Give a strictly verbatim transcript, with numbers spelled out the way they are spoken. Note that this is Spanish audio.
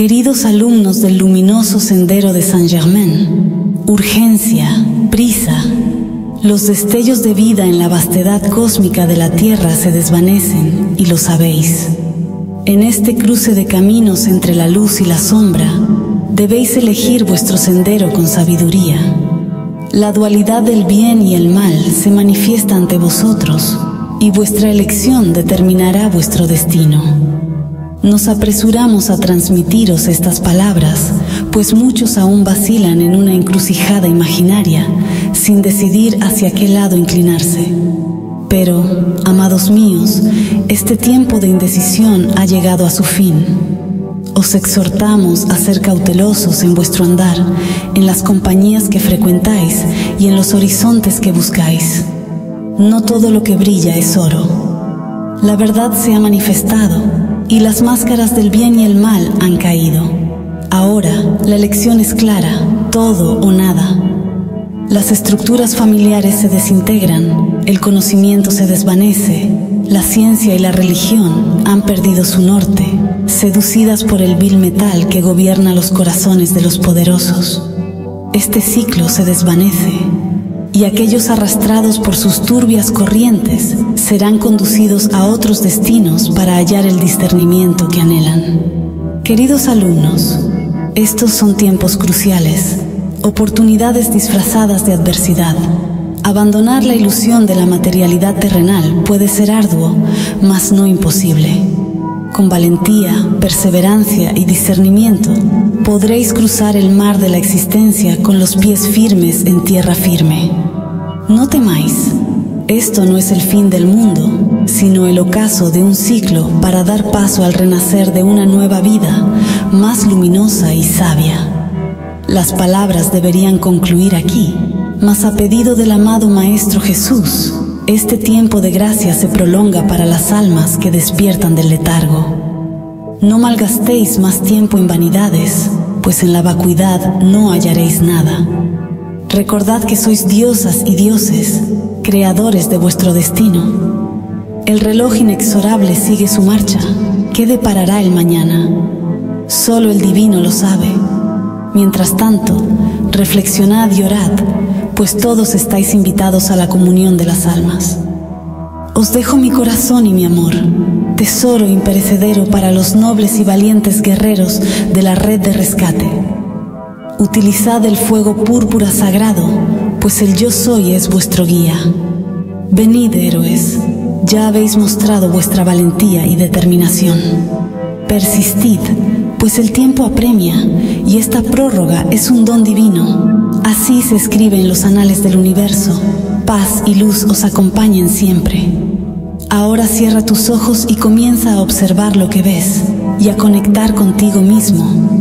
Queridos alumnos del luminoso sendero de Saint Germain, urgencia, prisa, los destellos de vida en la vastedad cósmica de la Tierra se desvanecen y lo sabéis. En este cruce de caminos entre la luz y la sombra, debéis elegir vuestro sendero con sabiduría. La dualidad del bien y el mal se manifiesta ante vosotros, y vuestra elección determinará vuestro destino. Nos apresuramos a transmitiros estas palabras, pues muchos aún vacilan en una encrucijada imaginaria, sin decidir hacia qué lado inclinarse. Pero, amados míos, este tiempo de indecisión ha llegado a su fin. Os exhortamos a ser cautelosos en vuestro andar, en las compañías que frecuentáis y en los horizontes que buscáis. No todo lo que brilla es oro. La verdad se ha manifestado y las máscaras del bien y el mal han caído. Ahora, la elección es clara, todo o nada. Las estructuras familiares se desintegran, el conocimiento se desvanece, la ciencia y la religión han perdido su norte, seducidas por el vil metal que gobierna los corazones de los poderosos. Este ciclo se desvanece, y aquellos arrastrados por sus turbias corrientes serán conducidos a otros destinos para hallar el discernimiento que anhelan. Queridos alumnos, estos son tiempos cruciales, oportunidades disfrazadas de adversidad. Abandonar la ilusión de la materialidad terrenal puede ser arduo, mas no imposible. Con valentía, perseverancia y discernimiento, podréis cruzar el mar de la existencia con los pies firmes en tierra firme. No temáis, esto no es el fin del mundo, sino el ocaso de un ciclo para dar paso al renacer de una nueva vida, más luminosa y sabia. Las palabras deberían concluir aquí, mas a pedido del amado Maestro Jesús, este tiempo de gracia se prolonga para las almas que despiertan del letargo. No malgastéis más tiempo en vanidades, pues en la vacuidad no hallaréis nada. Recordad que sois diosas y dioses, creadores de vuestro destino. El reloj inexorable sigue su marcha. ¿Qué deparará el mañana? Solo el Divino lo sabe. Mientras tanto, reflexionad y orad, pues todos estáis invitados a la comunión de las almas. Os dejo mi corazón y mi amor, tesoro imperecedero para los nobles y valientes guerreros de la red de rescate. Utilizad el fuego púrpura sagrado, pues el Yo Soy es vuestro guía. Venid, héroes, ya habéis mostrado vuestra valentía y determinación. Persistid, pues el tiempo apremia, y esta prórroga es un don divino. Así se escribe en los anales del universo. Paz y luz os acompañen siempre. Ahora cierra tus ojos y comienza a observar lo que ves, y a conectar contigo mismo.